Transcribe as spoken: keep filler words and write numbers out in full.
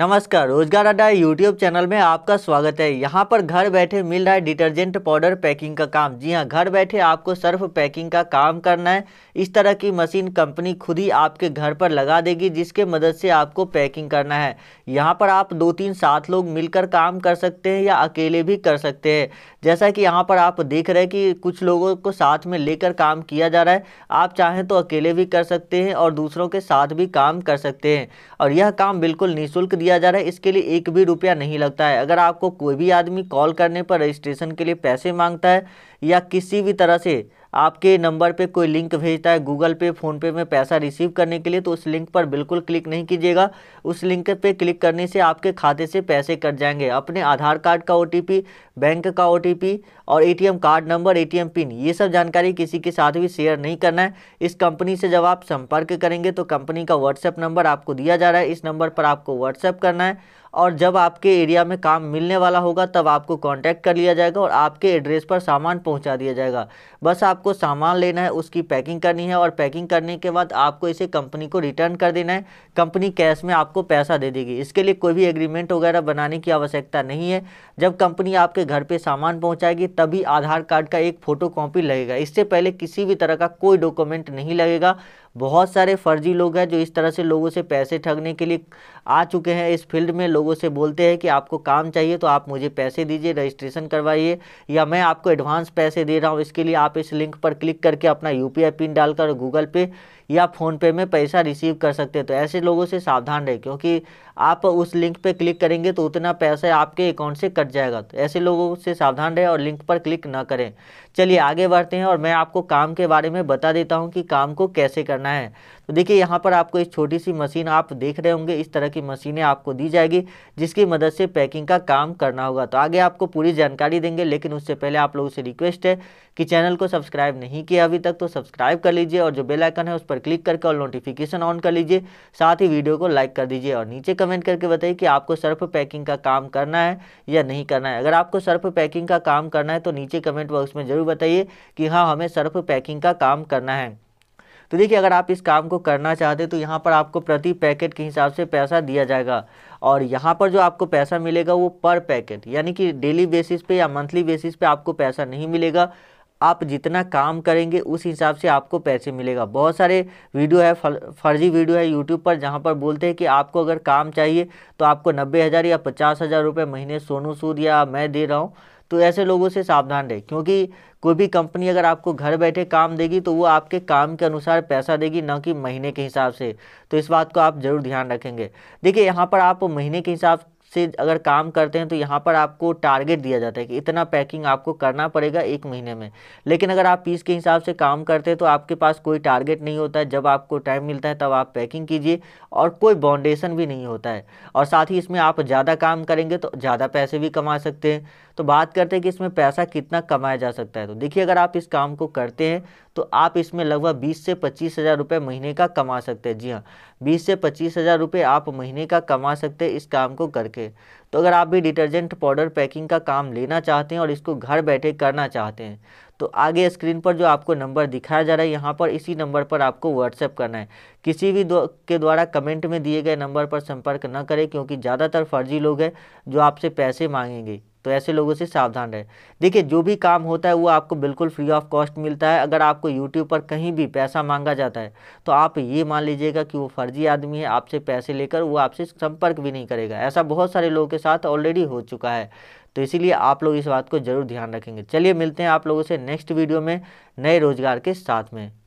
नमस्कार, रोजगार अड्डा यूट्यूब चैनल में आपका स्वागत है। यहाँ पर घर बैठे मिल रहा है डिटर्जेंट पाउडर पैकिंग का काम। जी हाँ, घर बैठे आपको सर्फ पैकिंग का काम करना है। इस तरह की मशीन कंपनी खुद ही आपके घर पर लगा देगी, जिसके मदद से आपको पैकिंग करना है। यहाँ पर आप दो तीन सात लोग मिलकर काम कर सकते हैं या अकेले भी कर सकते हैं। जैसा कि यहाँ पर आप देख रहे हैं कि कुछ लोगों को साथ में लेकर काम किया जा रहा है। आप चाहें तो अकेले भी कर सकते हैं और दूसरों के साथ भी काम कर सकते हैं। और यह काम बिल्कुल निःशुल्क किया जा रहा है, इसके लिए एक भी रुपया नहीं लगता है। अगर आपको कोई भी आदमी कॉल करने पर रजिस्ट्रेशन के लिए पैसे मांगता है या किसी भी तरह से आपके नंबर पे कोई लिंक भेजता है गूगल पे, फ़ोन पे में पैसा रिसीव करने के लिए, तो उस लिंक पर बिल्कुल क्लिक नहीं कीजिएगा। उस लिंक पे क्लिक करने से आपके खाते से पैसे कट जाएंगे। अपने आधार कार्ड का ओ टी पी, बैंक का ओ टी पी और A T M card number, A T M pin, ये सब जानकारी किसी के साथ भी शेयर नहीं करना है। इस कंपनी से जब आप संपर्क करेंगे तो कंपनी का व्हाट्सएप नंबर आपको दिया जा रहा है। इस नंबर पर आपको व्हाट्सएप करना है और जब आपके एरिया में काम मिलने वाला होगा तब आपको कांटेक्ट कर लिया जाएगा और आपके एड्रेस पर सामान पहुंचा दिया जाएगा। बस आपको सामान लेना है, उसकी पैकिंग करनी है और पैकिंग करने के बाद आपको इसे कंपनी को रिटर्न कर देना है। कंपनी कैश में आपको पैसा दे देगी। इसके लिए कोई भी एग्रीमेंट वगैरह बनाने की आवश्यकता नहीं है। जब कंपनी आपके घर पर सामान पहुँचाएगी तभी आधार कार्ड का एक फ़ोटोकॉपी लगेगा। इससे पहले किसी भी तरह का कोई डॉक्यूमेंट नहीं लगेगा। बहुत सारे फर्जी लोग हैं जो इस तरह से लोगों से पैसे ठगने के लिए आ चुके हैं। इस फील्ड में लोगों से बोलते हैं कि आपको काम चाहिए तो आप मुझे पैसे दीजिए, रजिस्ट्रेशन करवाइए, या मैं आपको एडवांस पैसे दे रहा हूँ। इसके लिए आप इस लिंक पर क्लिक करके अपना यू पी आई पिन डालकर गूगल पे या फ़ोनपे में पैसा रिसीव कर सकते हैं। तो ऐसे लोगों से सावधान रहें, क्योंकि आप उस लिंक पर क्लिक करेंगे तो उतना पैसा आपके अकाउंट से कट जाएगा। तो ऐसे लोगों से सावधान रहें और लिंक पर क्लिक ना करें। चलिए आगे बढ़ते हैं और मैं आपको काम के बारे में बता देता हूँ कि काम को कैसे करना है। तो देखिए, यहाँ पर आपको एक छोटी सी मशीन आप देख रहे होंगे। इस तरह की मशीनें आपको दी जाएगी जिसकी मदद से पैकिंग का काम करना होगा। तो आगे आपको पूरी जानकारी देंगे, लेकिन उससे पहले आप लोगों से रिक्वेस्ट है कि चैनल को सब्सक्राइब नहीं किया अभी तक तो सब्सक्राइब कर लीजिए और जो बेल आइकन है उस पर क्लिक करके और नोटिफिकेशन ऑन कर लीजिए। साथ ही वीडियो को लाइक कर दीजिए और नीचे कमेंट करके बताइए कि आपको सर्फ पैकिंग का काम करना है या नहीं करना है। अगर आपको सर्फ पैकिंग का काम करना है तो नीचे कमेंट बॉक्स में ज़रूर बताइए कि हाँ, हमें सर्फ पैकिंग का काम करना है। तो देखिए, अगर आप इस काम को करना चाहते हैं तो यहाँ पर आपको प्रति पैकेट के हिसाब से पैसा दिया जाएगा और यहाँ पर जो आपको पैसा मिलेगा वो पर पैकेट, यानी कि डेली बेसिस पे या मंथली बेसिस पे आपको पैसा नहीं मिलेगा। आप जितना काम करेंगे उस हिसाब से आपको पैसे मिलेगा। बहुत सारे वीडियो है, फर्जी वीडियो है यूट्यूब पर, जहाँ पर बोलते हैं कि आपको अगर काम चाहिए तो आपको नब्बे हज़ार या पचास हज़ार रुपये महीने सोनू सूद या मैं दे रहा हूँ। तो ऐसे लोगों से सावधान रहें, क्योंकि कोई भी कंपनी अगर आपको घर बैठे काम देगी तो वो आपके काम के अनुसार पैसा देगी, ना कि महीने के हिसाब से। तो इस बात को आप ज़रूर ध्यान रखेंगे। देखिए, यहाँ पर आप महीने के हिसाब से अगर काम करते हैं तो यहाँ पर आपको टारगेट दिया जाता है कि इतना पैकिंग आपको करना पड़ेगा एक महीने में। लेकिन अगर आप पीस के हिसाब से काम करते हैं तो आपके पास कोई टारगेट नहीं होता है। जब आपको टाइम मिलता है तब आप पैकिंग कीजिए और कोई बाउंडेशन भी नहीं होता है। और साथ ही इसमें आप ज़्यादा काम करेंगे तो ज़्यादा पैसे भी कमा सकते हैं। तो बात करते हैं कि इसमें पैसा कितना कमाया जा सकता है। तो देखिए, अगर आप इस काम को करते हैं तो आप इसमें लगभग बीस से पच्चीस हज़ार रुपये महीने का कमा सकते हैं। जी हाँ, बीस से पच्चीस हज़ार रुपये आप महीने का कमा सकते हैं इस काम को करके। तो अगर आप भी डिटर्जेंट पाउडर पैकिंग का काम लेना चाहते हैं और इसको घर बैठे करना चाहते हैं तो आगे स्क्रीन पर जो आपको नंबर दिखाया जा रहा है, यहाँ पर इसी नंबर पर आपको व्हाट्सएप करना है। किसी भी दो के द्वारा कमेंट में दिए गए नंबर पर संपर्क न करें, क्योंकि ज़्यादातर फर्जी लोग हैं जो आपसे पैसे मांगेंगे। तो ऐसे लोगों से सावधान रहें। देखिए, जो भी काम होता है वो आपको बिल्कुल फ्री ऑफ कॉस्ट मिलता है। अगर आपको यूट्यूब पर कहीं भी पैसा मांगा जाता है तो आप ये मान लीजिएगा कि वो फर्जी आदमी है, आपसे पैसे लेकर वो आपसे संपर्क भी नहीं करेगा। ऐसा बहुत सारे लोगों के साथ ऑलरेडी हो चुका है। तो इसीलिए आप लोग इस बात को जरूर ध्यान रखेंगे। चलिए, मिलते हैं आप लोगों से नेक्स्ट वीडियो में नए रोजगार के साथ में।